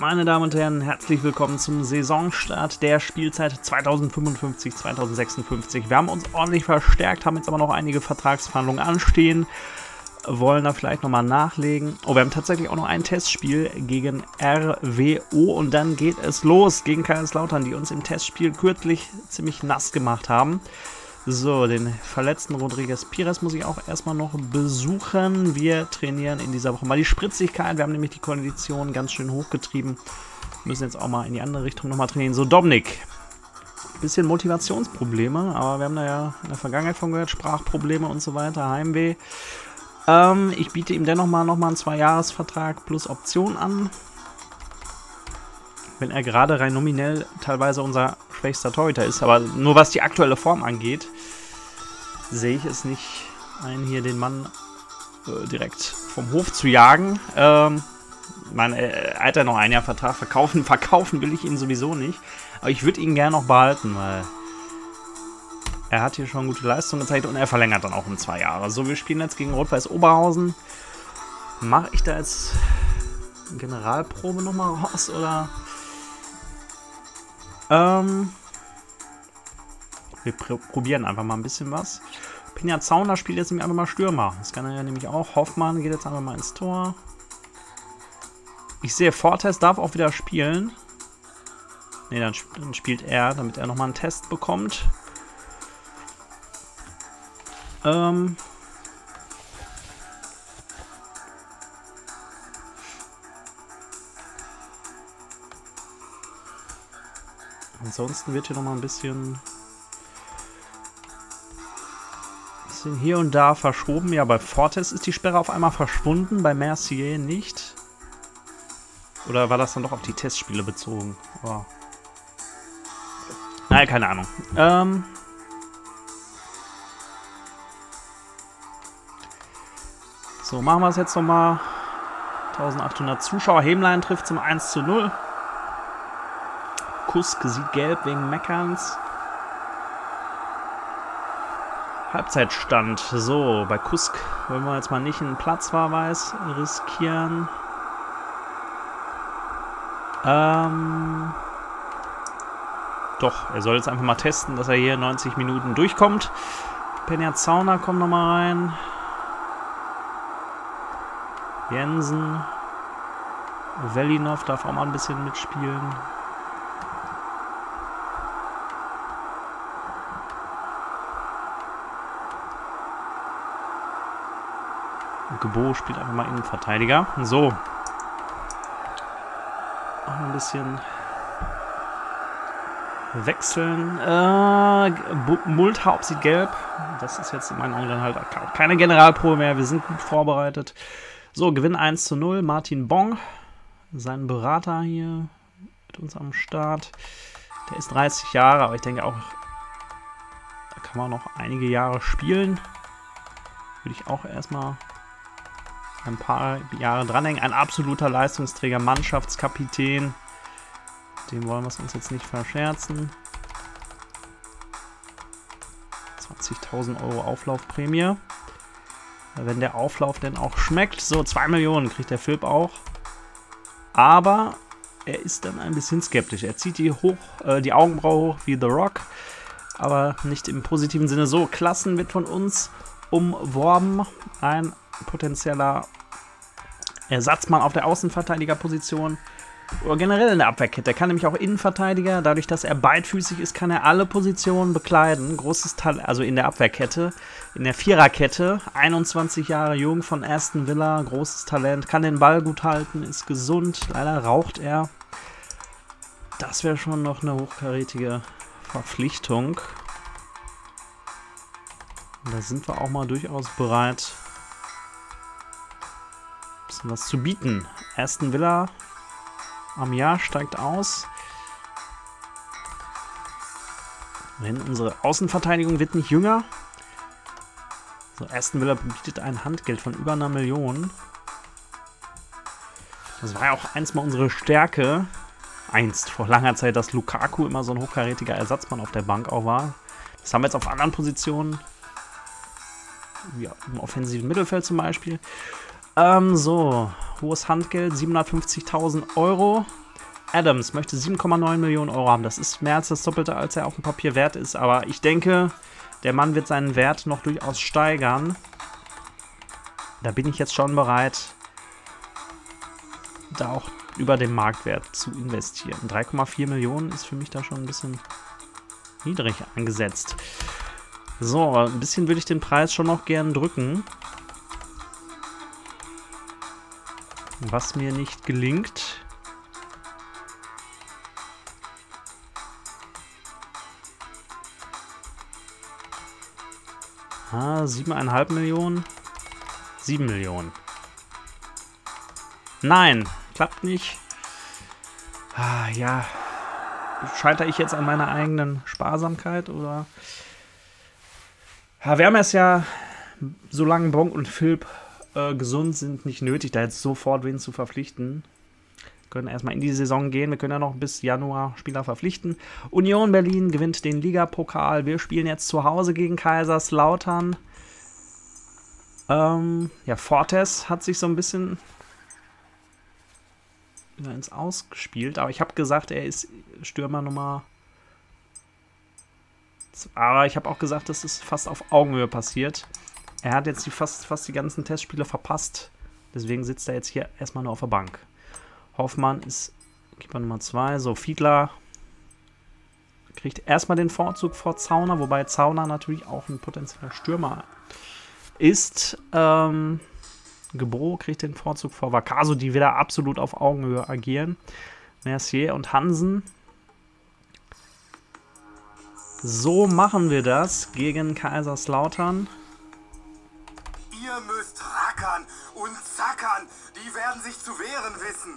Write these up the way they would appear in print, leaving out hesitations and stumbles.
Meine Damen und Herren, herzlich willkommen zum Saisonstart der Spielzeit 2055-2056. Wir haben uns ordentlich verstärkt, haben jetzt aber noch einige Vertragsverhandlungen anstehen, wollen da vielleicht nochmal nachlegen. Oh, wir haben tatsächlich auch noch ein Testspiel gegen RWO und dann geht es los gegen Karlslautern, die uns im Testspiel kürzlich ziemlich nass gemacht haben. So, den verletzten Rodriguez Pires muss ich auch erstmal noch besuchen. Wir trainieren in dieser Woche mal die Spritzigkeit. Wir haben nämlich die Kondition ganz schön hochgetrieben. Müssen jetzt auch mal in die andere Richtung nochmal trainieren. So, Dominik. Bisschen Motivationsprobleme, aber wir haben da ja in der Vergangenheit von gehört. Sprachprobleme und so weiter, Heimweh. Ich biete ihm dennoch mal einen 2-Jahres-Vertrag plus Option an. Wenn er gerade rein nominell teilweise unser schwächster Torhüter ist. Aber nur was die aktuelle Form angeht, sehe ich es nicht ein, hier den Mann direkt vom Hof zu jagen. Er hat ja noch ein Jahr Vertrag. Verkaufen will ich ihn sowieso nicht. Aber ich würde ihn gerne noch behalten, weil er hat hier schon gute Leistung gezeigt und er verlängert dann auch um 2 Jahre. So, wir spielen jetzt gegen Rot-Weiß Oberhausen. Mache ich da jetzt Generalprobe nochmal raus oder... Wir probieren einfach mal ein bisschen was. Peña Zauner spielt jetzt nämlich einfach mal Stürmer. Das kann er ja nämlich auch. Hoffmann geht jetzt einfach mal ins Tor. Ich sehe, Fortes darf auch wieder spielen. Ne, dann spielt er, damit er nochmal einen Test bekommt. Ansonsten wird hier nochmal ein bisschen hier und da verschoben. Ja, bei Fortes ist die Sperre auf einmal verschwunden, bei Mercier nicht. Oder war das dann doch auf die Testspiele bezogen? Oh. Naja, keine Ahnung. So, machen wir es jetzt nochmal. 1800 Zuschauer. Hemlein trifft zum 1:0. Kusk sieht gelb wegen Meckerns. Halbzeitstand. So, bei Kusk wollen wir jetzt mal nicht einen Platzverweis riskieren. Doch, er soll jetzt einfach mal testen, dass er hier 90 Minuten durchkommt. Peña Zauner kommt nochmal rein. Jensen. Velinov darf auch mal ein bisschen mitspielen. Gebo spielt einfach mal Innenverteidiger. So. Auch ein bisschen wechseln. Multhaupt sieht gelb. Das ist jetzt in meinen Augen halt keine Generalprobe mehr. Wir sind gut vorbereitet. So, Gewinn 1:0. Martin Bong, sein Berater hier mit uns am Start. Der ist 30 Jahre, aber ich denke auch, da kann man noch einige Jahre spielen. Würde ich auch erstmal ein paar Jahre dranhängen. Ein absoluter Leistungsträger, Mannschaftskapitän. Dem wollen wir es uns jetzt nicht verscherzen. 20.000 € Auflaufprämie. Wenn der Auflauf denn auch schmeckt. So, 2 Millionen kriegt der Philipp auch. Aber er ist dann ein bisschen skeptisch. Er zieht die Augenbraue hoch wie The Rock. Aber nicht im positiven Sinne. So, Klassen wird von uns umworben. Ein potenzieller Ersatzmann auf der Außenverteidigerposition oder generell in der Abwehrkette. Er kann nämlich auch Innenverteidiger. Dadurch, dass er beidfüßig ist, kann er alle Positionen bekleiden. Großes Talent, also in der Abwehrkette, in der Viererkette. 21 Jahre jung von Aston Villa, großes Talent. Kann den Ball gut halten, ist gesund. Leider raucht er. Das wäre schon noch eine hochkarätige Verpflichtung. Und da sind wir auch mal durchaus bereit, was zu bieten. Aston Villa am Jahr steigt aus. Denn unsere Außenverteidigung wird nicht jünger. So, Aston Villa bietet ein Handgeld von über 1 Million. Das war ja auch einst mal unsere Stärke. Einst vor langer Zeit, dass Lukaku immer so ein hochkarätiger Ersatzmann auf der Bank auch war. Das haben wir jetzt auf anderen Positionen. Ja, im offensiven Mittelfeld zum Beispiel. So, hohes Handgeld, 750.000 €. Adams möchte 7,9 Millionen Euro haben. Das ist mehr als das Doppelte, als er auf dem Papier wert ist. Aber ich denke, der Mann wird seinen Wert noch durchaus steigern. Da bin ich jetzt schon bereit, da auch über den Marktwert zu investieren. 3,4 Millionen ist für mich da schon ein bisschen niedrig angesetzt. So, ein bisschen würde ich den Preis schon noch gern drücken. Was mir nicht gelingt. Ah, 7,5 Millionen. 7 Millionen. Nein, klappt nicht. Ah, ja. Scheitere ich jetzt an meiner eigenen Sparsamkeit oder? Ja, wir haben es ja, solange Bonk und Philipp gesund sind, nicht nötig, da jetzt sofort wen zu verpflichten. Wir können erstmal in die Saison gehen. Wir können ja noch bis Januar Spieler verpflichten. Union Berlin gewinnt den Ligapokal. Wir spielen jetzt zu Hause gegen Kaiserslautern. Ja, Fortes hat sich so ein bisschen ins Ausgespielt, aber ich habe gesagt, er ist Stürmer Nummer. Aber ich habe auch gesagt, das ist fast auf Augenhöhe passiert. Er hat jetzt die fast die ganzen Testspiele verpasst. Deswegen sitzt er jetzt hier erstmal nur auf der Bank. Hoffmann ist Keeper Nummer 2. So, Fiedler kriegt erstmal den Vorzug vor Zauner, wobei Zauner natürlich auch ein potenzieller Stürmer ist. Gebo kriegt den Vorzug vor Vakaso, die wieder absolut auf Augenhöhe agieren. Mercier und Hansen. So machen wir das gegen Kaiserslautern. Ihr müsst rackern und zackern. Die werden sich zu wehren wissen.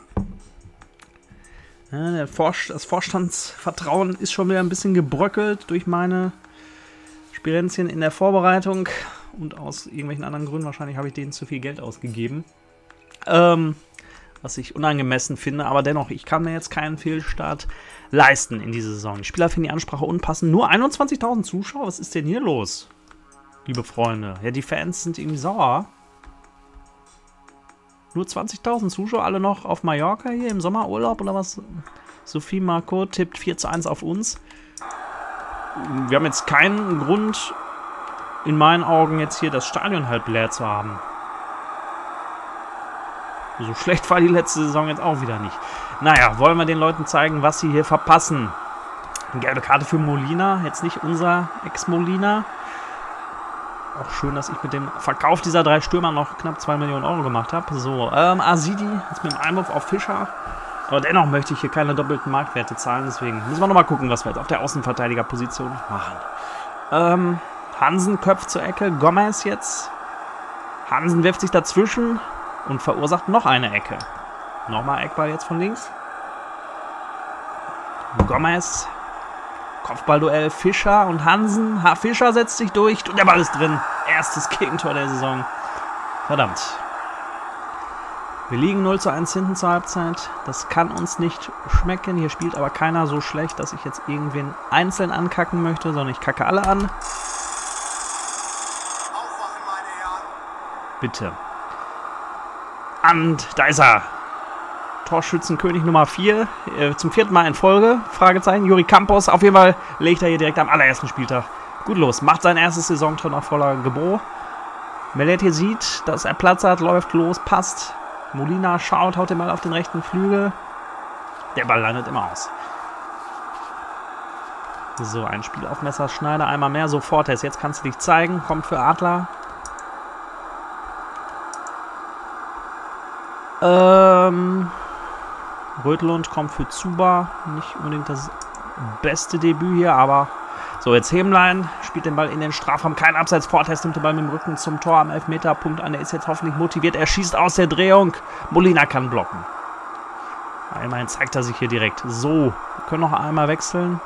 Ja, das Vorstandsvertrauen ist schon wieder ein bisschen gebröckelt durch meine Spirenzchen in der Vorbereitung. Und aus irgendwelchen anderen Gründen, wahrscheinlich habe ich denen zu viel Geld ausgegeben. Was ich unangemessen finde, aber dennoch, ich kann mir jetzt keinen Fehlstart leisten in dieser Saison. Die Spieler finden die Ansprache unpassend. Nur 21.000 Zuschauer? Was ist denn hier los, liebe Freunde? Ja, die Fans sind irgendwie sauer. Nur 20.000 Zuschauer, alle noch auf Mallorca hier im Sommerurlaub oder was? Sophie Marco tippt 4:1 auf uns. Wir haben jetzt keinen Grund, in meinen Augen jetzt hier das Stadion halb leer zu haben. So schlecht war die letzte Saison jetzt auch wieder nicht. Naja, wollen wir den Leuten zeigen, was sie hier verpassen. Eine gelbe Karte für Molina, jetzt nicht unser Ex-Molina. Auch schön, dass ich mit dem Verkauf dieser 3 Stürmer noch knapp 2 Millionen Euro gemacht habe. So, Asidi, jetzt mit dem Einwurf auf Fischer. Aber dennoch möchte ich hier keine doppelten Marktwerte zahlen, deswegen müssen wir nochmal gucken, was wir jetzt auf der Außenverteidigerposition machen. Hansen köpft zur Ecke, Gomez jetzt. Hansen wirft sich dazwischen und verursacht noch eine Ecke. Nochmal Eckball jetzt von links. Gomez, Kopfballduell, Fischer und Hansen. Fischer setzt sich durch und der Ball ist drin. Erstes Gegentor der Saison. Verdammt. Wir liegen 0:1 hinten zur Halbzeit. Das kann uns nicht schmecken. Hier spielt aber keiner so schlecht, dass ich jetzt irgendwen einzeln ankacken möchte, sondern ich kacke alle an. Bitte. Und da ist er. Torschützenkönig Nummer 4. Zum 4. Mal in Folge. Fragezeichen. Juri Campos. Auf jeden Fall legt er hier direkt am allerersten Spieltag gut los. Macht sein erstes Saisontor nach voller Gebo. Mellet hier sieht, dass er Platz hat. Läuft los. Passt. Molina schaut. Haut den Ball auf den rechten Flügel. Der Ball landet immer aus. So, ein Spiel auf Messerschneider. Einmal mehr. Sofort. Jetzt kannst du dich zeigen. Kommt für Adler. Rötlund kommt für Zuba. Nicht unbedingt das beste Debüt hier, aber... So, jetzt Hemlein. Spielt den Ball in den Strafraum. Kein Abseits. Fortes nimmt den Ball mit dem Rücken zum Tor am Elfmeterpunkt an. Er ist jetzt hoffentlich motiviert. Er schießt aus der Drehung. Molina kann blocken. Immerhin zeigt er sich hier direkt. So, wir können noch einmal wechseln.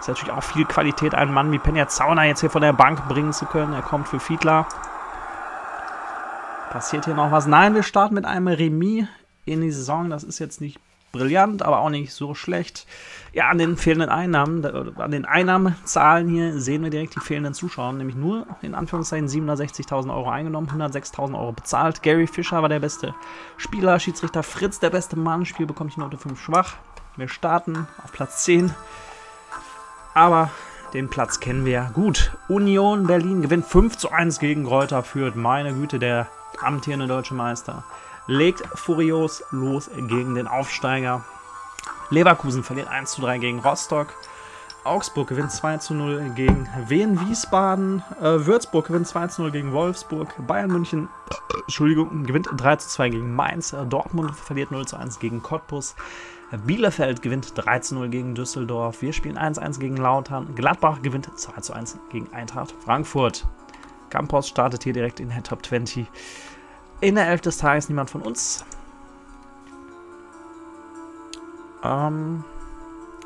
Ist natürlich auch viel Qualität, einen Mann wie Peña Zauner jetzt hier von der Bank bringen zu können. Er kommt für Fiedler. Passiert hier noch was? Nein, wir starten mit einem Remis in die Saison. Das ist jetzt nicht brillant, aber auch nicht so schlecht. Ja, an den fehlenden Einnahmen, an den Einnahmenzahlen hier sehen wir direkt die fehlenden Zuschauer. Nämlich nur, in Anführungszeichen, 760.000 Euro eingenommen, 106.000 Euro bezahlt. Gary Fischer war der beste Spieler, Schiedsrichter Fritz der beste Mann. Spiel bekommt die Note 5 schwach. Wir starten auf Platz 10. Aber den Platz kennen wir gut. Union Berlin gewinnt 5:1 gegen Greuther Fürth. Meine Güte, der amtierende deutsche Meister legt furios los gegen den Aufsteiger. Leverkusen verliert 1:3 gegen Rostock. Augsburg gewinnt 2:0 gegen Wien Wiesbaden. Würzburg gewinnt 2:0 gegen Wolfsburg. Bayern München gewinnt 3:2 gegen Mainz. Dortmund verliert 0:1 gegen Cottbus. Bielefeld gewinnt 3:0 gegen Düsseldorf. Wir spielen 1:1 gegen Lautern. Gladbach gewinnt 2:1 gegen Eintracht Frankfurt. Campos startet hier direkt in der Top 20. In der 11 des Tages niemand von uns.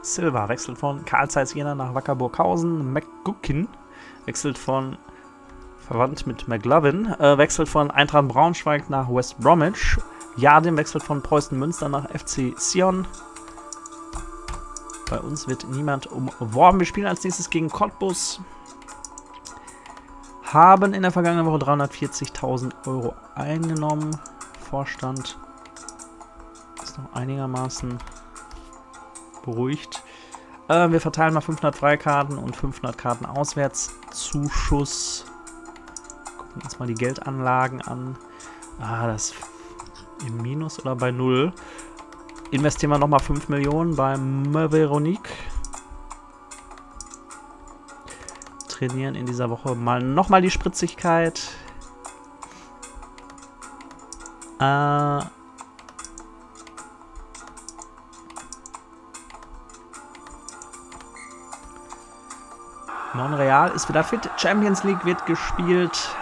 Silva wechselt von Karl Zeiss Jena nach Wackerburghausen. McGuckin wechselt von, verwandt mit McLovin, wechselt von Eintracht Braunschweig nach West Bromwich. Jardim wechselt von Preußen Münster nach FC Sion. Bei uns wird niemand umworben. Wir spielen als nächstes gegen Cottbus. Haben in der vergangenen Woche 340.000 € eingenommen. Vorstand ist noch einigermaßen beruhigt. Wir verteilen mal 500 Freikarten und 500 Karten Auswärtszuschuss. Gucken wir uns mal die Geldanlagen an. Das im Minus oder bei Null. Investieren wir nochmal 5 Millionen bei Veronique. Trainieren in dieser Woche mal nochmal die Spritzigkeit. Monreal ist wieder fit. Champions League wird gespielt.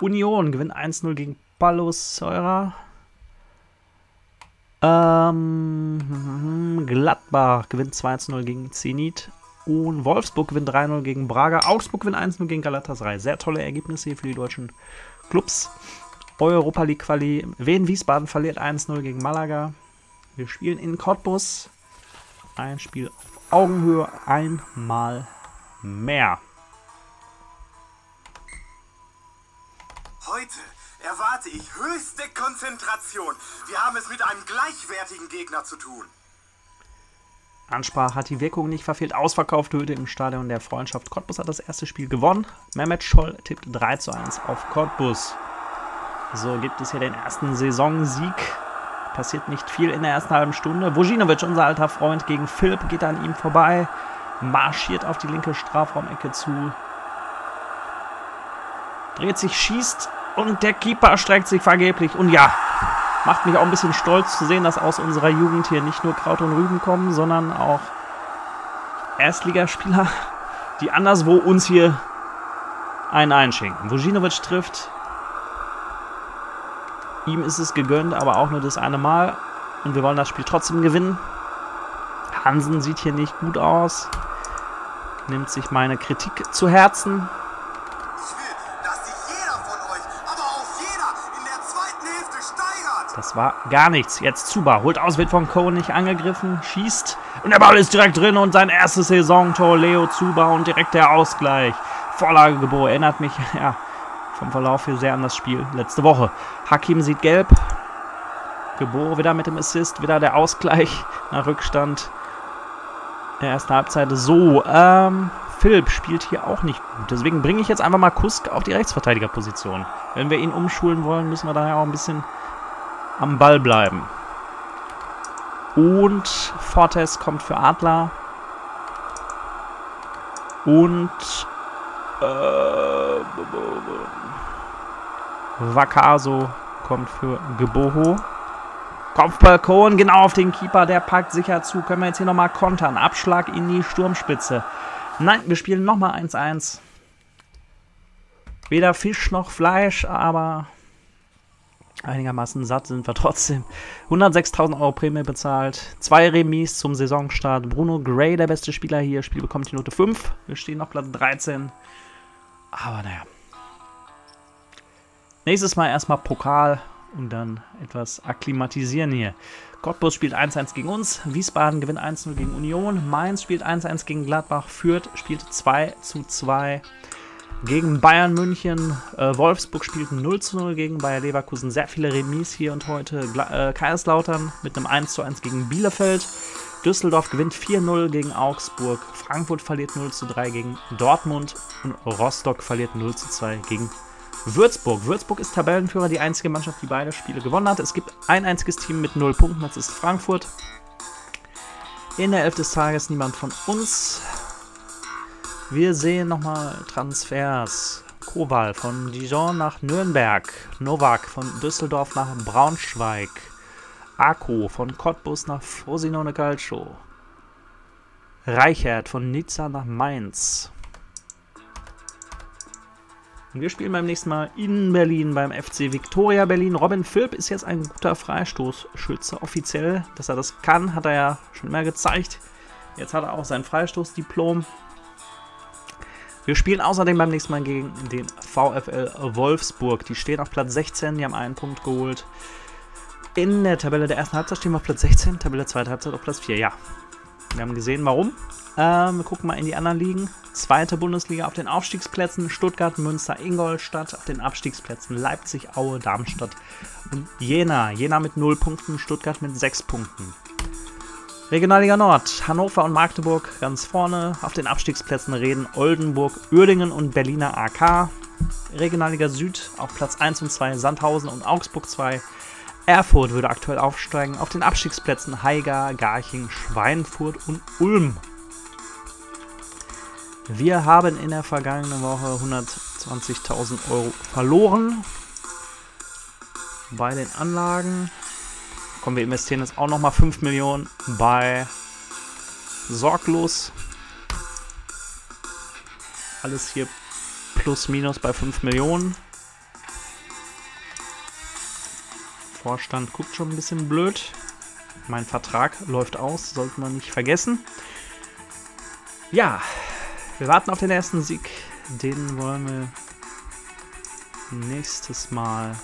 Union gewinnt 1:0 gegen Palos Seurer. Gladbach gewinnt 2:0 gegen Zenit. Und Wolfsburg gewinnt 3:0 gegen Braga. Augsburg gewinnt 1:0 gegen Galatasaray. Sehr tolle Ergebnisse hier für die deutschen Clubs. Europa League Quali. Wien Wiesbaden verliert 1:0 gegen Malaga. Wir spielen in Cottbus. Ein Spiel auf Augenhöhe. Einmal mehr. Heute erwarte ich höchste Konzentration. Wir haben es mit einem gleichwertigen Gegner zu tun. Ansprache hat die Wirkung nicht verfehlt. Ausverkaufte Hütte im Stadion der Freundschaft. Cottbus hat das erste Spiel gewonnen. Mehmet Scholl tippt 3:1 auf Cottbus. So gibt es hier den ersten Saisonsieg. Passiert nicht viel in der ersten halben Stunde. Vujinovic, unser alter Freund, gegen Philipp geht an ihm vorbei. Marschiert auf die linke Strafraumecke zu. Dreht sich, schießt und der Keeper streckt sich vergeblich. Und ja, macht mich auch ein bisschen stolz zu sehen, dass aus unserer Jugend hier nicht nur Kraut und Rüben kommen, sondern auch Erstligaspieler, die anderswo uns hier einen einschenken. Vujinovic trifft. Ihm ist es gegönnt, aber auch nur das eine Mal. Und wir wollen das Spiel trotzdem gewinnen. Hansen sieht hier nicht gut aus. Nimmt sich meine Kritik zu Herzen. Das war gar nichts. Jetzt Zuba holt aus, wird von Cohen nicht angegriffen, schießt und der Ball ist direkt drin und sein erstes Saisontor, Leo Zuba und direkt der Ausgleich. Vorlage Gebo, erinnert mich ja vom Verlauf hier sehr an das Spiel letzte Woche. Hakim sieht gelb. Gebo wieder mit dem Assist, wieder der Ausgleich nach Rückstand der ersten Halbzeit. So, Philipp spielt hier auch nicht gut. Deswegen bringe ich jetzt einfach mal Kusk auf die Rechtsverteidigerposition. Wenn wir ihn umschulen wollen, müssen wir daher auch ein bisschen am Ball bleiben. Und Fortes kommt für Adler. Und Vakaso kommt für Geboho. Kopfball Cohen, genau auf den Keeper, der packt sicher zu. Können wir jetzt hier nochmal kontern. Abschlag in die Sturmspitze. Nein, wir spielen nochmal 1:1. Weder Fisch noch Fleisch, aber einigermaßen satt sind wir trotzdem. 106.000 € Prämie bezahlt. 2 Remis zum Saisonstart. Bruno Gray, der beste Spieler hier. Spiel bekommt die Note 5. Wir stehen auf Platz 13. Aber naja. Nächstes Mal erstmal Pokal und dann etwas akklimatisieren hier. Cottbus spielt 1:1 gegen uns. Wiesbaden gewinnt 1:0 gegen Union. Mainz spielt 1:1 gegen Gladbach. Fürth spielt 2:2. gegen Bayern München. Wolfsburg spielten 0:0 gegen Bayer Leverkusen. Sehr viele Remis hier und heute. Karlslautern mit einem 1:1 gegen Bielefeld. Düsseldorf gewinnt 4:0 gegen Augsburg. Frankfurt verliert 0:3 gegen Dortmund. Und Rostock verliert 0:2 gegen Würzburg. Würzburg ist Tabellenführer, die einzige Mannschaft, die beide Spiele gewonnen hat. Es gibt ein einziges Team mit 0 Punkten, das ist Frankfurt. In der 11 des Tages niemand von uns. Wir sehen nochmal Transfers. Kowal von Dijon nach Nürnberg. Novak von Düsseldorf nach Braunschweig. Ako von Cottbus nach Frosinone Calcio. Reichert von Nizza nach Mainz. Und wir spielen beim nächsten Mal in Berlin beim FC Viktoria Berlin. Robin Philipp ist jetzt ein guter Freistoßschütze offiziell. Dass er das kann, hat er ja schon immer gezeigt. Jetzt hat er auch sein Freistoßdiplom. Wir spielen außerdem beim nächsten Mal gegen den VfL Wolfsburg. Die stehen auf Platz 16, die haben einen Punkt geholt. In der Tabelle der ersten Halbzeit stehen wir auf Platz 16, Tabelle zweite Halbzeit auf Platz 4. Ja, wir haben gesehen, warum. Wir gucken mal in die anderen Ligen. Zweite Bundesliga auf den Aufstiegsplätzen. Stuttgart, Münster, Ingolstadt auf den Abstiegsplätzen. Leipzig, Aue, Darmstadt und Jena. Jena mit 0 Punkten, Stuttgart mit 6 Punkten. Regionalliga Nord, Hannover und Magdeburg ganz vorne. Auf den Abstiegsplätzen Reden, Oldenburg, Uerdingen und Berliner AK. Regionalliga Süd auf Platz 1 und 2, Sandhausen und Augsburg 2. Erfurt würde aktuell aufsteigen. Auf den Abstiegsplätzen Haiger, Garching, Schweinfurt und Ulm. Wir haben in der vergangenen Woche 120.000 € verloren. Bei den Anlagen. Komm, wir investieren jetzt auch nochmal 5 Millionen bei Sorglos. Alles hier plus minus bei 5 Millionen. Vorstand guckt schon ein bisschen blöd. Mein Vertrag läuft aus, sollte man nicht vergessen. Ja, wir warten auf den ersten Sieg. Den wollen wir nächstes Mal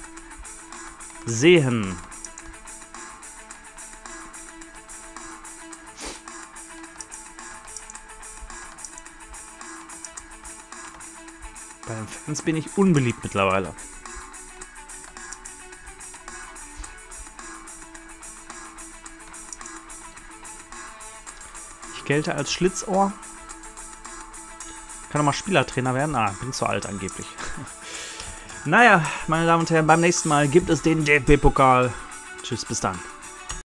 sehen. Bei den Fans bin ich unbeliebt mittlerweile. Gelte als Schlitzohr. Kann auch mal Spielertrainer werden. Ah, bin zu alt angeblich. Naja, meine Damen und Herren, beim nächsten Mal gibt es den DFB-Pokal. Tschüss, bis dann.